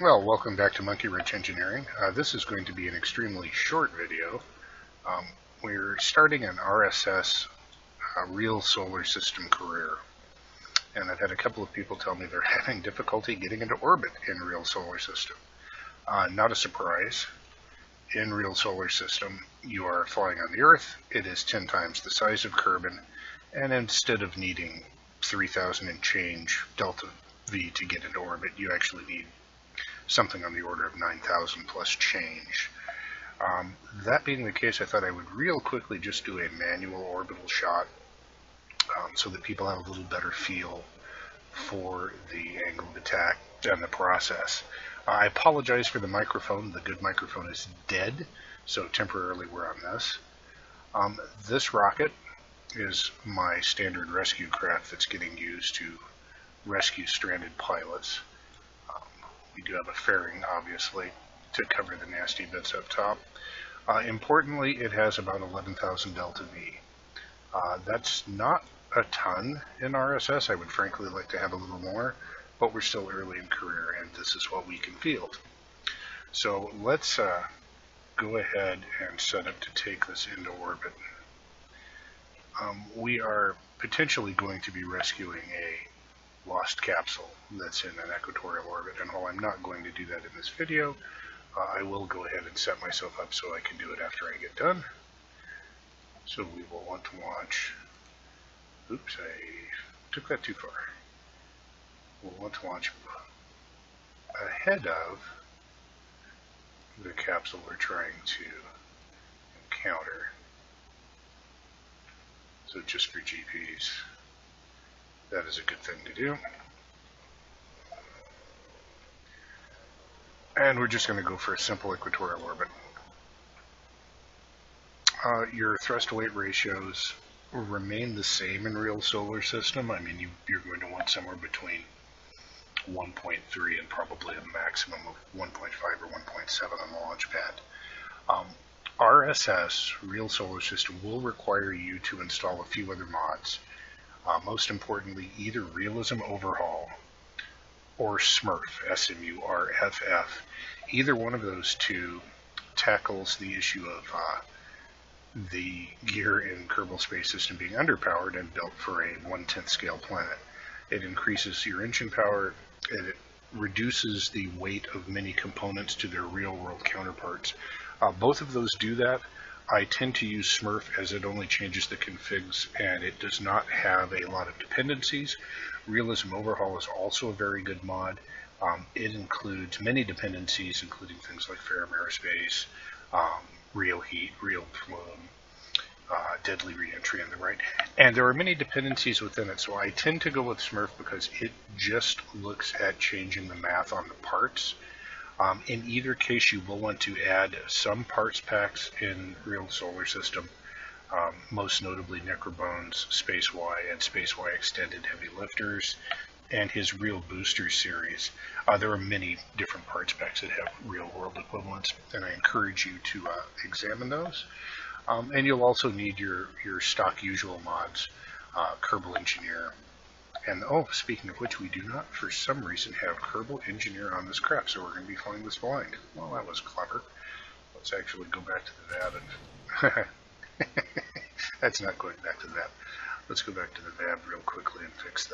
Well, welcome back to Monkey Wrench Engineering. This is going to be an extremely short video. We're starting an RSS Real Solar System career, and I've had a couple of people tell me they're having difficulty getting into orbit in Real Solar System. Not a surprise. In Real Solar System, you are flying on the Earth. It is 10 times the size of Kerbin, and instead of needing 3,000 and change delta V to get into orbit, you actually need something on the order of 9,000 plus change. That being the case, I thought I would real quickly just do a manual orbital shot so that people have a little better feel for the angle of attack and the process. I apologize for the microphone. The good microphone is dead, so temporarily we're on this. This rocket is my standard rescue craft that's getting used to rescue stranded pilots. We do have a fairing, obviously, to cover the nasty bits up top. Importantly, it has about 11,000 delta V. That's not a ton in RSS. I would frankly like to have a little more, but we're still early in career, and this is what we can field. So let's go ahead and set up to take this into orbit. We are potentially going to be rescuing a lost capsule that's in an equatorial orbit, and while I'm not going to do that in this video, I will go ahead and set myself up so I can do it after I get done. So we will want to watch, oops, I took that too far. We'll want to watch ahead of the capsule we're trying to encounter, so just for GPs. That is a good thing to do. And we're just going to go for a simple equatorial orbit. Your thrust weight ratios remain the same in Real Solar System. I mean, you're going to want somewhere between 1.3 and probably a maximum of 1.5 or 1.7 on the launch pad. RSS, Real Solar System, will require you to install a few other mods. Most importantly, either Realism Overhaul or SMURF, S-M-U-R-F-F. Either one of those two tackles the issue of the gear in Kerbal Space System being underpowered and built for a 1/10 scale planet. It increases your engine power, and it reduces the weight of many components to their real-world counterparts. Both of those do that. I tend to use SMURF as it only changes the configs and it does not have a lot of dependencies. Realism Overhaul is also a very good mod. It includes many dependencies, including things like Ferram Aerospace, Real Heat, Real Plume, Deadly Reentry, and the right. And there are many dependencies within it, so I tend to go with SMURF because it just looks at changing the math on the parts. In either case, you will want to add some parts packs in Real Solar System, most notably Necrobones, Space Y, and Space Y Extended Heavy Lifters, and his Real Booster series. There are many different parts packs that have real-world equivalents, and I encourage you to examine those. And you'll also need your stock usual mods, Kerbal Engineer. And, oh, speaking of which, we do not, for some reason, have Kerbal Engineer on this crap, so we're going to be flying this blind. Well, that was clever. Let's actually go back to the VAB and... That's not going back to the VAB. Let's go back to the VAB real quickly and fix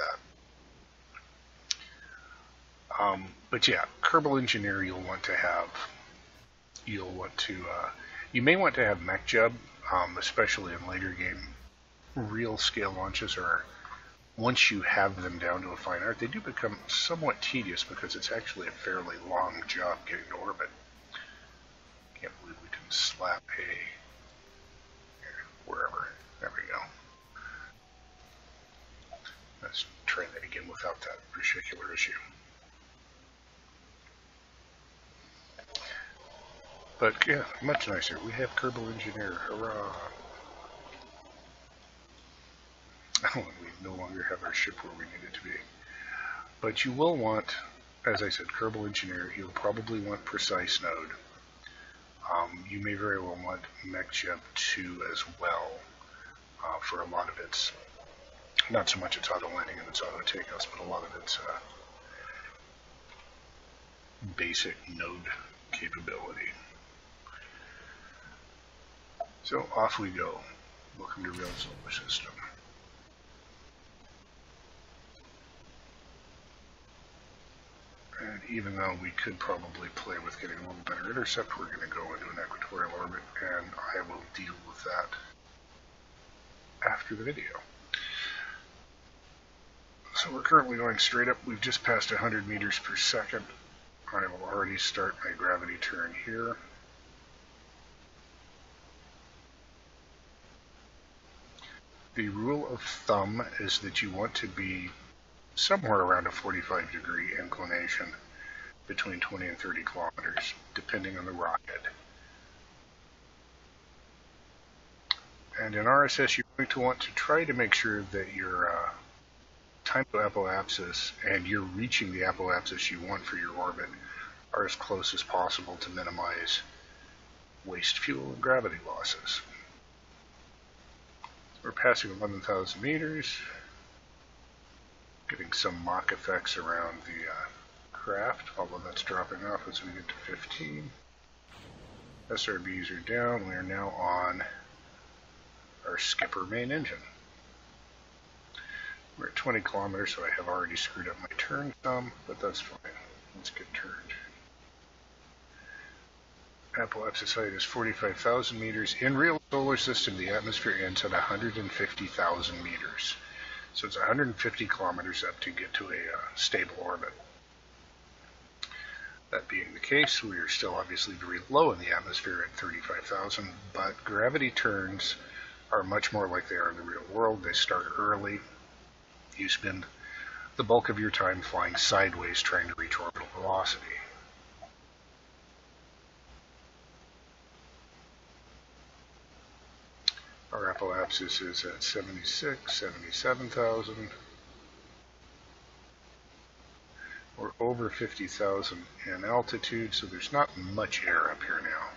that. But, yeah, Kerbal Engineer you'll want to have... You'll want to... you may want to have MechJeb, especially in later game. Real-scale launches are... Once you have them down to a fine art, they do become somewhat tedious because it's actually a fairly long job getting to orbit. Can't believe we didn't slap a wherever. There we go. Let's try that again without that particular issue. But yeah, much nicer. We have Kerbal Engineer. Hurrah! We no longer have our ship where we need it to be. But you will want, as I said, Kerbal Engineer. You'll probably want Precise Node. You may very well want MechJeb 2 as well for a lot of its, not so much its auto landing and its auto takeoffs, but a lot of its basic node capability. So off we go. Welcome to Real Solar System. And even though we could probably play with getting a little better intercept, we're going to go into an equatorial orbit, and I will deal with that after the video. So we're currently going straight up. We've just passed 100 meters per second. I will already start my gravity turn here. The rule of thumb is that you want to be somewhere around a 45-degree inclination between 20 and 30 kilometers, depending on the rocket. And in RSS, you're going to want to try to make sure that your time to apoapsis and you're reaching the apoapsis you want for your orbit are as close as possible to minimize waste fuel and gravity losses. So we're passing 11,000 meters. Getting some mock effects around the craft, although that's dropping off as we get to 15. SRBs are down. We are now on our Skipper main engine. We're at 20 kilometers, so I have already screwed up my turn thumb, but that's fine. Let's get turned. Apoapsis height is 45,000 meters. In Real Solar System, the atmosphere ends at 150,000 meters. So it's 150 kilometers up to get to a stable orbit. That being the case, we are still obviously very low in the atmosphere at 35,000, but gravity turns are much more like they are in the real world. They start early. You spend the bulk of your time flying sideways trying to reach orbital velocity. Our apoapsis is at 77,000. We're over 50,000 in altitude, so there's not much air up here now.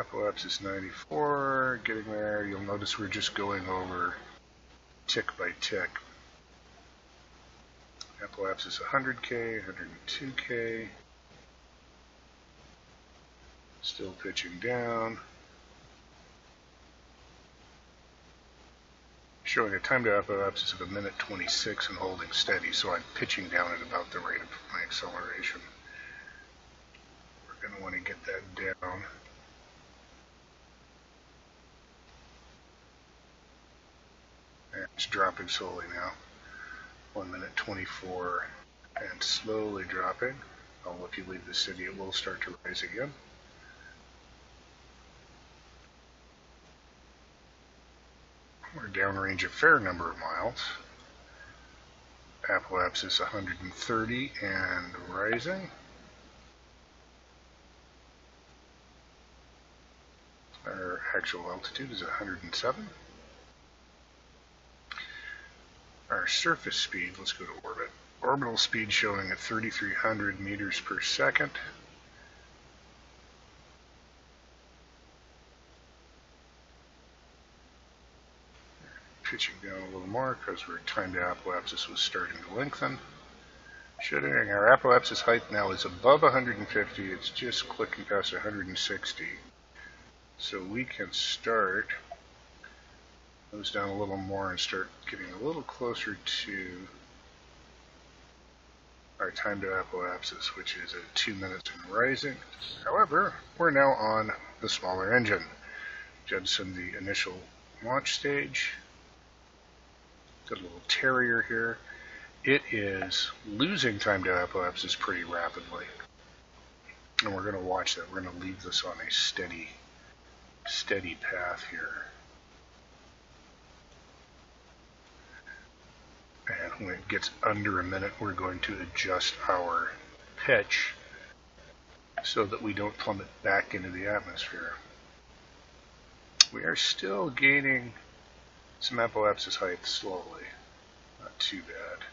Apoapsis 94, getting there. You'll notice we're just going over tick by tick. Apoapsis 100K, 102K, still pitching down, showing a time to apoapsis of 1:26 and holding steady, so I'm pitching down at about the rate of my acceleration. We're going to want to get that down. And it's dropping slowly now. 1:24 and slowly dropping. Although if you leave the city, it will start to rise again. We're downrange a fair number of miles. Apoapsis 130 and rising. Our actual altitude is 107. Our surface speed, let's go to orbit. Orbital speed showing at 3,300 meters per second. Pitching down a little more because our time to apoapsis was starting to lengthen. Shooting. Our apoapsis height now is above 150. It's just clicking past 160. So we can start. Goes down a little more and start getting a little closer to our time to apoapsis, which is at 2 minutes and rising. However, we're now on the smaller engine. Jeb's in the initial launch stage. Got a little Terrier here. It is losing time to apoapsis pretty rapidly. And we're going to watch that. We're going to leave this on a steady path here. And when it gets under a minute, we're going to adjust our pitch so that we don't plummet back into the atmosphere. We are still gaining some apoapsis height slowly. Not too bad.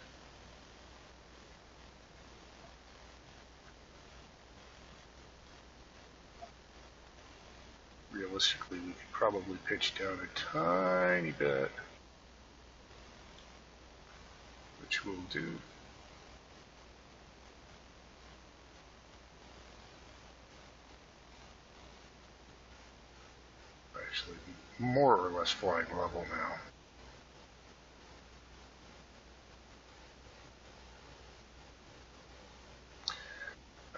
Realistically, we could probably pitch down a tiny bit. which we'll do. Actually, more or less flying level now.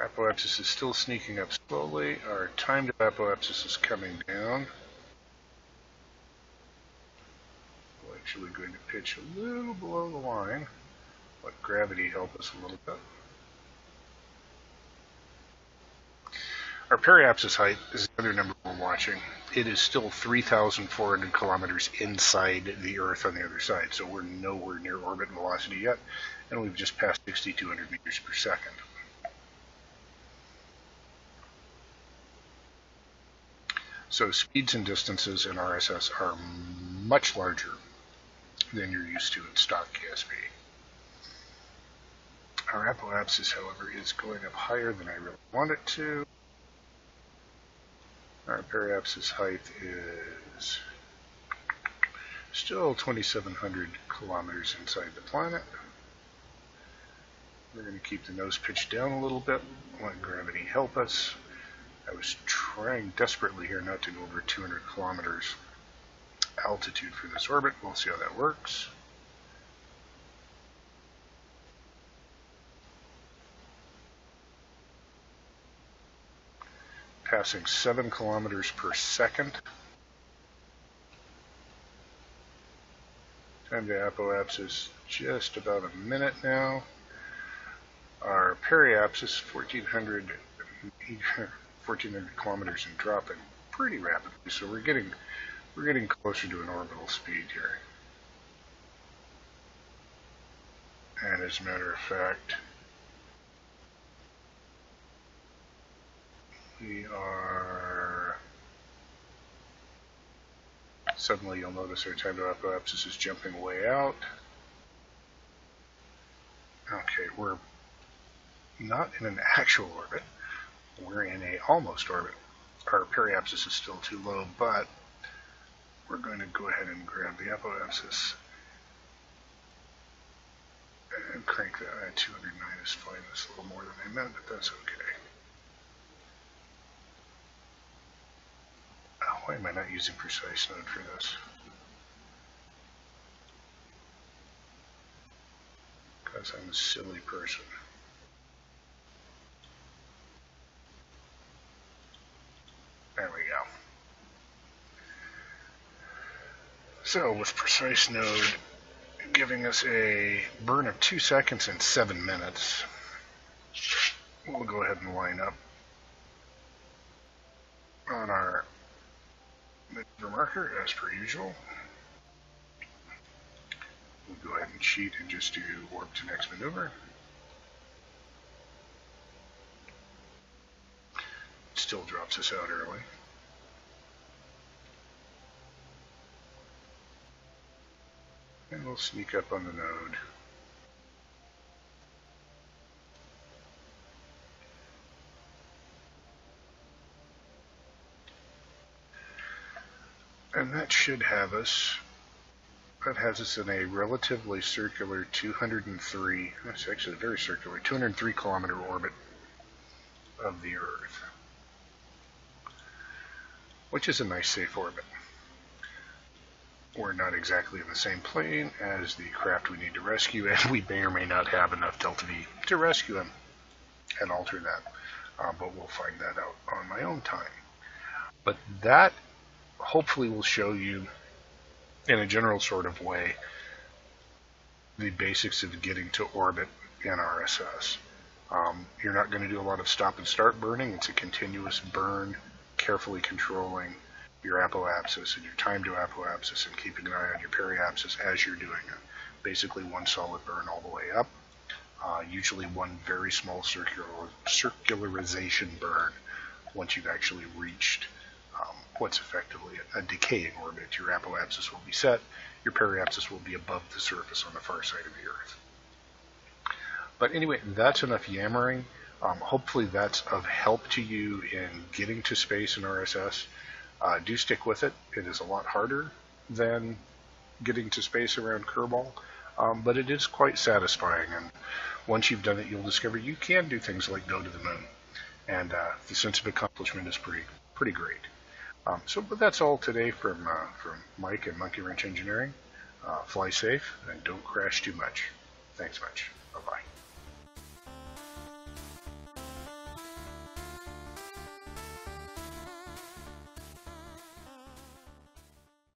Apoapsis is still sneaking up slowly. Our time to apoapsis is coming down. We're actually going to pitch a little below the line. Let gravity help us a little bit. Our periapsis height is the other number we're watching. It is still 3,400 kilometers inside the Earth on the other side, so we're nowhere near orbit velocity yet, and we've just passed 6,200 meters per second. So speeds and distances in RSS are much larger than you're used to in stock KSP. Our apoapsis, however, is going up higher than I really want it to. Our periapsis height is still 2,700 kilometers inside the planet. We're going to keep the nose pitched down a little bit, let gravity help us. I was trying desperately here not to go over 200 kilometers altitude for this orbit. We'll see how that works. Passing 7 kilometers per second. Time to apoapsis just about a minute now. Our periapsis 1400 kilometers and dropping pretty rapidly, so we're getting closer to an orbital speed here. And as a matter of fact, we are suddenly you'll notice our time to apoapsis is jumping way out. Okay, we're not in an actual orbit. We're in a almost orbit. Our periapsis is still too low, but we're going to go ahead and grab the apoapsis and crank that at 209. Is flying this a little more than I meant, but that's okay. Oh, why am I not using Precise Node for this? Because I'm a silly person. There we go. So with Precise Node giving us a burn of 2 seconds and 7 minutes, we'll go ahead and line up on our maneuver marker as per usual. We'll go ahead and cheat and just do warp to next maneuver. Still drops us out early. And we'll sneak up on the node. And that should have us, that has us in a relatively circular 203, that's actually a very circular, 203 kilometer orbit of the Earth, which is a nice safe orbit. We're not exactly in the same plane as the craft we need to rescue, and we may or may not have enough delta V to rescue him and alter that, but we'll find that out on my own time. But that hopefully will show you, in a general sort of way, the basics of getting to orbit in RSS. You're not going to do a lot of stop and start burning. It's a continuous burn, carefully controlling your apoapsis and your time to apoapsis and keeping an eye on your periapsis as you're doing it. Basically one solid burn all the way up, usually one very small circularization burn once you've actually reached what's effectively a decaying orbit. Your apoapsis will be set, your periapsis will be above the surface on the far side of the Earth. But anyway, that's enough yammering. Hopefully that's of help to you in getting to space in RSS. Do stick with it. It is a lot harder than getting to space around Kerbal. but it is quite satisfying, and once you've done it, you'll discover you can do things like go to the moon, and the sense of accomplishment is pretty great. But that's all today from Mike and Monkey Wrench Engineering. Fly safe and don't crash too much. Thanks much. Bye-bye.